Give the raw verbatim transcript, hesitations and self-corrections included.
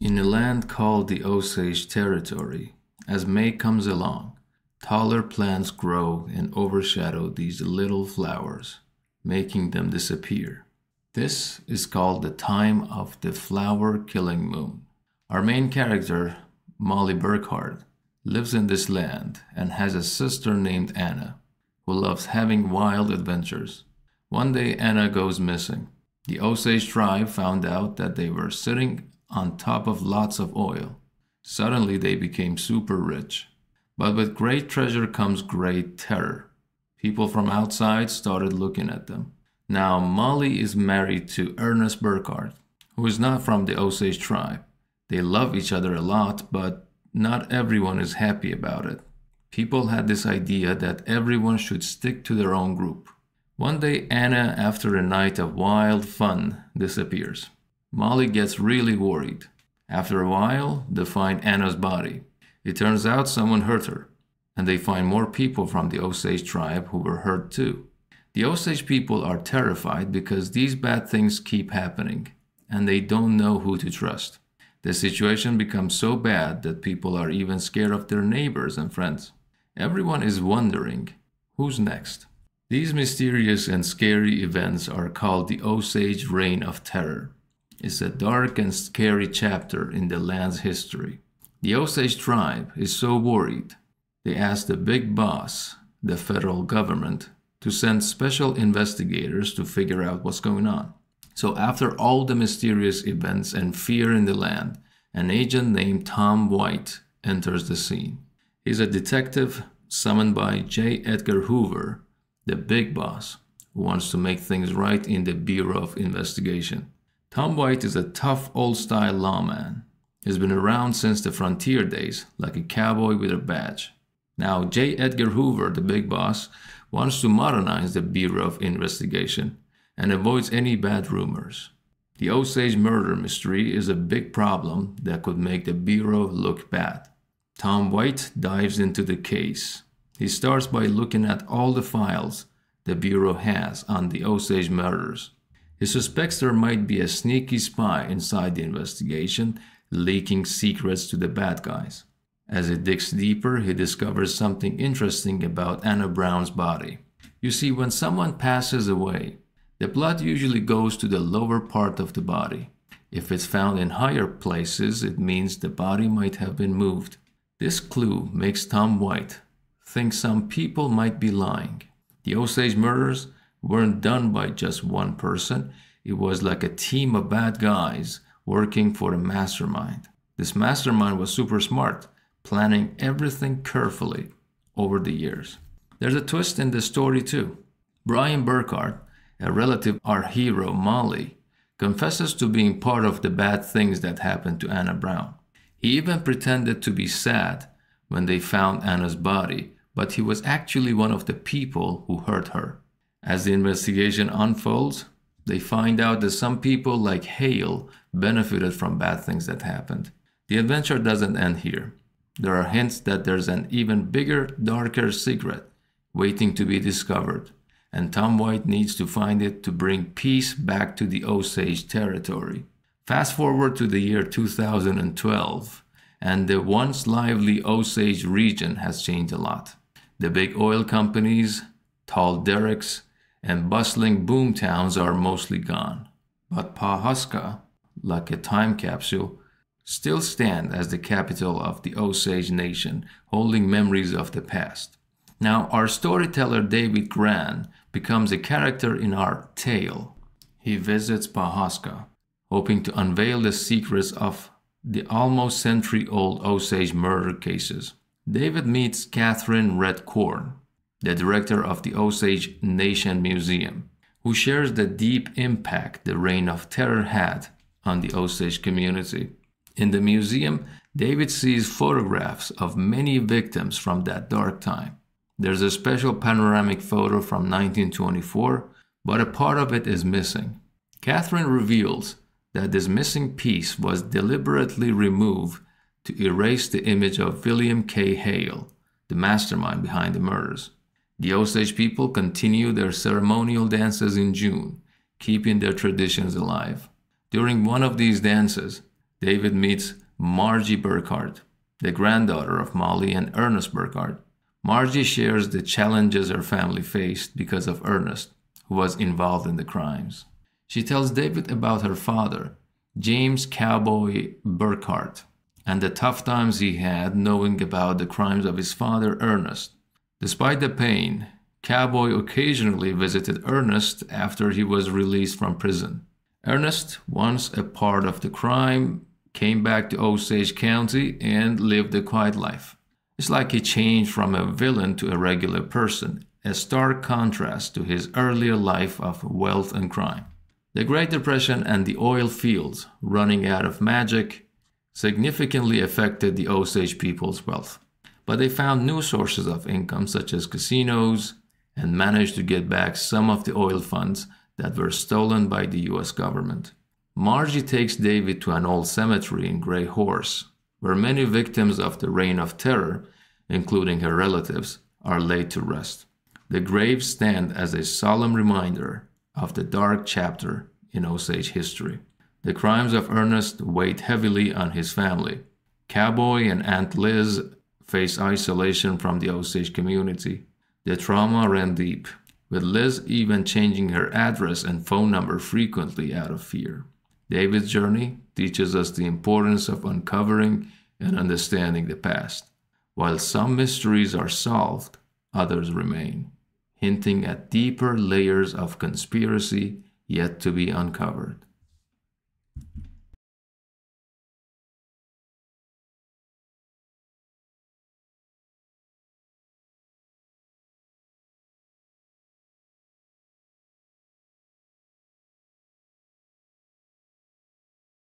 in a land called the Osage Territory. As May comes along, taller plants grow and overshadow these little flowers, making them disappear. This is called the time of the flower-killing moon. Our main character, Molly Burkhart, lives in this land and has a sister named Anna, who loves having wild adventures. One day Anna goes missing. The Osage tribe found out that they were sitting on top of lots of oil. Suddenly they became super rich. But with great treasure comes great terror. People from outside started looking at them. Now Molly is married to Ernest Burkhart, who is not from the Osage tribe. They love each other a lot, but not everyone is happy about it. People had this idea that everyone should stick to their own group. One day Anna, after a night of wild fun, disappears. Molly gets really worried. After a while, they find Anna's body. It turns out someone hurt her, and they find more people from the Osage tribe who were hurt too. The Osage people are terrified because these bad things keep happening, and they don't know who to trust. The situation becomes so bad that people are even scared of their neighbors and friends. Everyone is wondering, who's next? These mysterious and scary events are called the Osage Reign of Terror. It's a dark and scary chapter in the land's history. The Osage tribe is so worried, they ask the big boss, the federal government, to send special investigators to figure out what's going on. So after all the mysterious events and fear in the land, an agent named Tom White enters the scene. He's a detective summoned by J. Edgar Hoover, the big boss, who wants to make things right in the Bureau of Investigation. Tom White is a tough, old-style lawman. He's been around since the frontier days, like a cowboy with a badge. Now, J. Edgar Hoover, the big boss, wants to modernize the Bureau of Investigation and avoids any bad rumors. The Osage murder mystery is a big problem that could make the Bureau look bad. Tom White dives into the case. He starts by looking at all the files the Bureau has on the Osage murders. He suspects there might be a sneaky spy inside the investigation, leaking secrets to the bad guys. As he digs deeper, he discovers something interesting about Anna Brown's body. You see, when someone passes away, the blood usually goes to the lower part of the body. If it's found in higher places, it means the body might have been moved. This clue makes Tom White think some people might be lying. The Osage murders weren't done by just one person. It was like a team of bad guys working for a mastermind. This mastermind was super smart, planning everything carefully over the years. There's a twist in the story too. Brian Burkhart, a relative of our hero Molly, confesses to being part of the bad things that happened to Anna Brown. He even pretended to be sad when they found Anna's body, but he was actually one of the people who hurt her. As the investigation unfolds, they find out that some people like Hale benefited from bad things that happened. The adventure doesn't end here. There are hints that there's an even bigger, darker secret waiting to be discovered, and Tom White needs to find it to bring peace back to the Osage territory. Fast forward to the year two thousand twelve, and the once lively Osage region has changed a lot. The big oil companies, tall derricks, and bustling boom towns are mostly gone. But Pawhuska, like a time capsule, still stand as the capital of the Osage Nation, holding memories of the past. Now, our storyteller David Grann becomes a character in our tale. He visits Pawhuska, hoping to unveil the secrets of the almost century-old Osage murder cases. David meets Catherine Redcorn, the director of the Osage Nation Museum, who shares the deep impact the Reign of Terror had on the Osage community. In the museum, David sees photographs of many victims from that dark time. There's a special panoramic photo from nineteen twenty-four, but a part of it is missing. Catherine reveals that this missing piece was deliberately removed to erase the image of William K. Hale, the mastermind behind the murders. The Osage people continue their ceremonial dances in June, keeping their traditions alive. During one of these dances, David meets Margie Burkhart, the granddaughter of Molly and Ernest Burkhart. Margie shares the challenges her family faced because of Ernest, who was involved in the crimes. She tells David about her father, James Cowboy Burkhart, and the tough times he had knowing about the crimes of his father, Ernest. Despite the pain, Cowboy occasionally visited Ernest after he was released from prison. Ernest, once a part of the crime, came back to Osage County and lived a quiet life. It's like he changed from a villain to a regular person, a stark contrast to his earlier life of wealth and crime. The Great Depression and the oil fields running out of magic significantly affected the Osage people's wealth, but they found new sources of income such as casinos and managed to get back some of the oil funds that were stolen by the U S government. Margie takes David to an old cemetery in Gray Horse, where many victims of the Reign of Terror, including her relatives, are laid to rest. The graves stand as a solemn reminder of the dark chapter in Osage history. The crimes of Ernest weighed heavily on his family. Cowboy and Aunt Liz face isolation from the Osage community. The trauma ran deep, with Liz even changing her address and phone number frequently out of fear. David's journey teaches us the importance of uncovering and understanding the past. While some mysteries are solved, others remain, hinting at deeper layers of conspiracy yet to be uncovered.